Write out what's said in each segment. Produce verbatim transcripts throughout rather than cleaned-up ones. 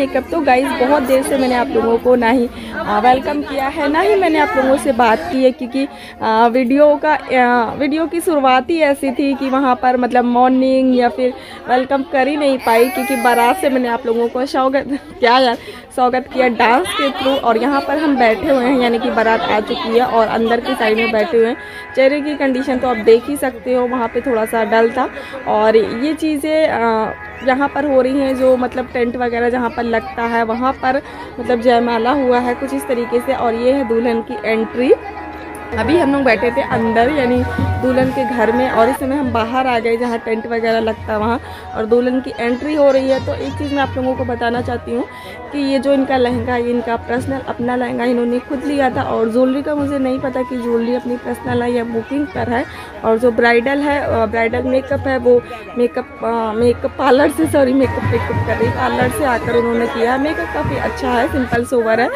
Makeup तो guys बहुत देर से मैंने आप लोगों को ना ही वेलकम किया है, ना ही मैंने आप लोगों से बात की है, क्योंकि वीडियो का वीडियो की शुरुआत ही ऐसी थी कि वहाँ पर मतलब मॉर्निंग या फिर वेलकम कर ही नहीं पाई, क्योंकि बारात से मैंने आप लोगों को स्वागत क्या यार स्वागत किया डांस के थ्रू। और यहाँ पर हम बैठे हुए हैं, यानी कि बारात आ चुकी है और अंदर की साइड में बैठे हुए हैं। चेहरे की कंडीशन तो आप देख ही सकते हो, वहाँ पे थोड़ा सा डल था। और ये चीज़ें यहाँ पर हो रही हैं, जो मतलब टेंट वगैरह जहाँ पर लगता है वहाँ पर मतलब जयमाला हुआ है कुछ इस तरीके से। और ये है दुल्हन की एंट्री। अभी हम लोग बैठे थे अंदर यानी दुल्हन के घर में, और इस समय हम बाहर आ गए जहाँ टेंट वगैरह लगता है वहाँ, और दुल्हन की एंट्री हो रही है। तो एक चीज़ मैं आप लोगों को बताना चाहती हूँ कि ये जो इनका लहंगा है, इनका पर्सनल अपना लहंगा इन्होंने खुद लिया था। और ज्वेलरी का मुझे नहीं पता कि ज्वेलरी अपनी पर्सनल है या बुकिंग पर है। और जो ब्राइडल है, ब्राइडल मेकअप है, वो मेकअप मेकअप पार्लर से सॉरी मेकअप मेकअप कर रही पार्लर से आकर उन्होंने किया। मेकअप काफ़ी अच्छा है, सिंपल सोवर है,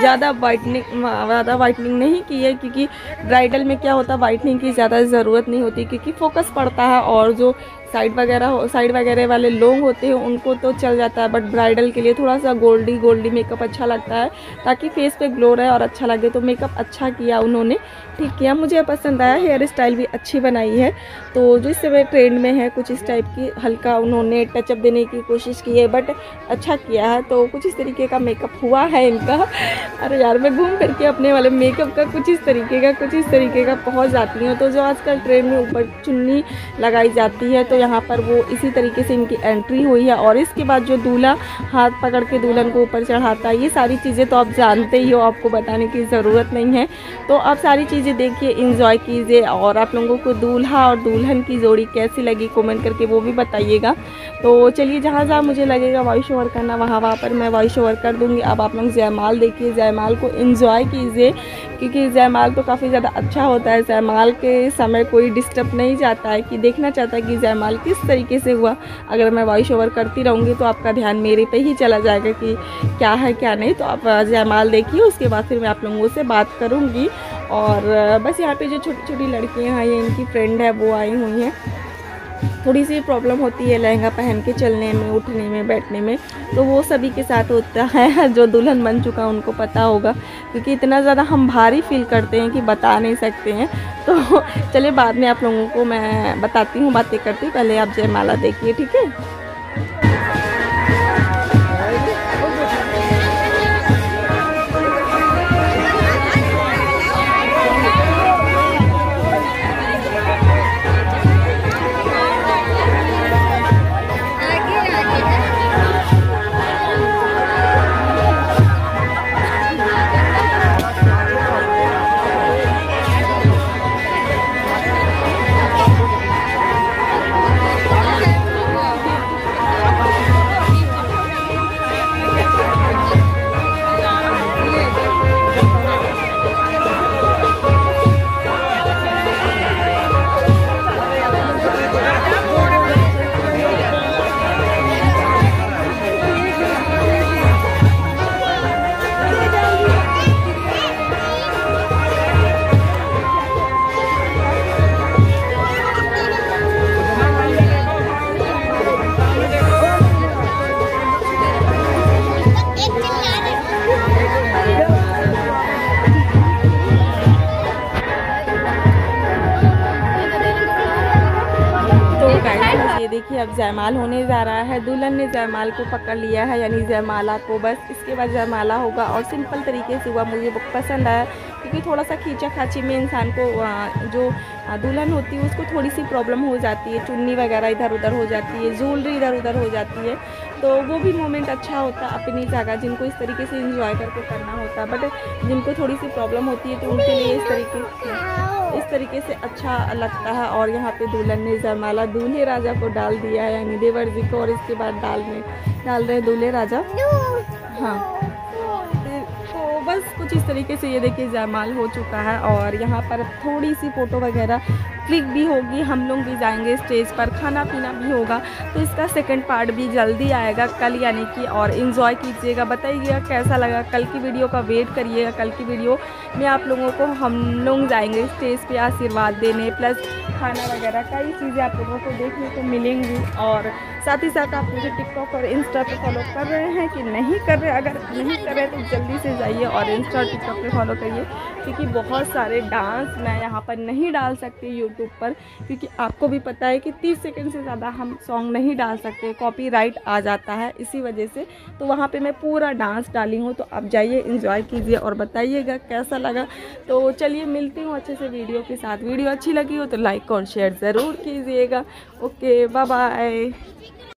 ज़्यादा वाइटनिंग ज़्यादा वाइटनिंग नहीं की है, क्योंकि ब्राइडल में क्या होता है वाइटनिंग की ज़्यादा ज़रूरत नहीं होती, क्योंकि फोकस पड़ता है। और जो साइड वगैरह साइड वगैरह वाले लोग होते हैं उनको तो चल जाता है, बट ब्राइडल के लिए थोड़ा सा गोल्डी गोल्डी मेकअप अच्छा लगता है, ताकि फेस पे ग्लो रहे और अच्छा लगे। तो मेकअप अच्छा किया उन्होंने, ठीक किया, मुझे पसंद आया। हेयर स्टाइल भी अच्छी बनाई है, तो जो इस समय ट्रेंड में है कुछ इस टाइप की, हल्का उन्होंने टचअप देने की कोशिश की है, बट अच्छा किया है। तो कुछ इस तरीके का मेकअप हुआ है इनका। अरे यार, मैं घूम फिर के अपने वाले मेकअप का कुछ इस तरीके का कुछ इस तरीके का पहुँच जाती हूँ। तो जो आजकल ट्रेंड में ऊपर चुन्नी लगाई जाती है, तो यहाँ पर वो इसी तरीके से इनकी एंट्री हुई है। और इसके बाद जो दूल्हा हाथ पकड़ के दुल्हन को ऊपर चढ़ाता है, ये सारी चीज़ें तो आप जानते ही हो, आपको बताने की ज़रूरत नहीं है। तो आप सारी चीज़ें देखिए, एंजॉय कीजिए। और आप लोगों को दूल्हा और दुल्हन की जोड़ी कैसी लगी कमेंट करके वो भी बताइएगा। तो चलिए, जहाँ जहाँ मुझे लगेगा वॉइस ओवर करना वहाँ वहाँ पर मैं वॉइस ओवर कर दूँगी। अब आप लोग जयमाल देखिए, जयमाल को एंजॉय कीजिए, क्योंकि जयमाल तो काफ़ी ज़्यादा अच्छा होता है। जयमाल के समय कोई डिस्टर्ब नहीं जाता है कि देखना चाहता है कि जयमाल किस तरीके से हुआ। अगर मैं वॉइस ओवर करती रहूँगी तो आपका ध्यान मेरे पे ही चला जाएगा कि क्या है क्या नहीं। तो आप जयमाल देखिए, उसके बाद फिर मैं आप लोगों से बात करूँगी। और बस यहाँ पे जो छोटी छोटी लड़कियाँ हैं, ये इनकी फ्रेंड है, वो आई हुई हैं। थोड़ी सी प्रॉब्लम होती है लहंगा पहन के चलने में, उठने में, बैठने में, तो वो सभी के साथ होता है। जो दुल्हन बन चुका है उनको पता होगा, क्योंकि इतना ज़्यादा हम भारी फील करते हैं कि बता नहीं सकते हैं। तो चलिए, बाद में आप लोगों को मैं बताती हूँ बातें करती हूँ, पहले आप जयमाला देखिए, ठीक है। देखिए, अब जयमाल होने जा रहा है। दुल्हन ने जयमाल को पकड़ लिया है, यानी जयमाला को। बस इसके बाद जयमाला होगा और सिंपल तरीके से हुआ, मुझे बहुत पसंद आया, क्योंकि थोड़ा सा खींचा खाची में इंसान को, जो दुल्हन होती है उसको थोड़ी सी प्रॉब्लम हो जाती है, चुन्नी वगैरह इधर उधर हो जाती है, ज्वेलरी इधर उधर हो जाती है, तो वो भी मोमेंट अच्छा होता है अपनी जगह। जिनको इस तरीके से इंजॉय करके करना होता है, बट जिनको थोड़ी सी प्रॉब्लम होती है तो उनके लिए इस तरीके से इस तरीके से अच्छा लगता है। और यहाँ पे दुल्हन ने जयमाला दूल्हे राजा को डाल दिया है, यानी देवर जी को, और इसके बाद डाल में डाल रहे दूल्हे राजा। हाँ, तो बस कुछ इस तरीके से ये देखिए जयमाल हो चुका है। और यहाँ पर थोड़ी सी फ़ोटो वगैरह क्लिक भी होगी, हम लोग भी जाएंगे स्टेज पर, खाना पीना भी होगा। तो इसका सेकंड पार्ट भी जल्दी आएगा कल, यानी कि। और एंजॉय कीजिएगा, बताइएगा कैसा लगा। कल की वीडियो का वेट करिएगा, कल की वीडियो में आप लोगों को हम लोग जाएंगे स्टेज पे आशीर्वाद देने, प्लस खाना वगैरह कई चीज़ें आप लोगों को देखने को मिलेंगी। और साथ ही साथ आप मुझे टिकटॉक और इंस्टा पे फॉलो कर रहे हैं कि नहीं कर रहे, अगर नहीं कर रहे तो जल्दी से जाइए और इंस्टा और टिकटॉक पे फॉलो करिए, क्योंकि बहुत सारे डांस मैं यहाँ पर नहीं डाल सकती यूट्यूब पर, क्योंकि आपको भी पता है कि तीस सेकेंड से ज़्यादा हम सॉन्ग नहीं डाल सकते, कॉपीराइट आ जाता है इसी वजह से। तो वहाँ पर मैं पूरा डांस डाली हूँ, तो आप जाइए इंजॉय कीजिए और बताइएगा कैसा लगा। तो चलिए मिलती हूँ अच्छे से वीडियो के साथ, वीडियो अच्छी लगी हो तो लाइक और शेयर ज़रूर कीजिएगा। Okay bye bye.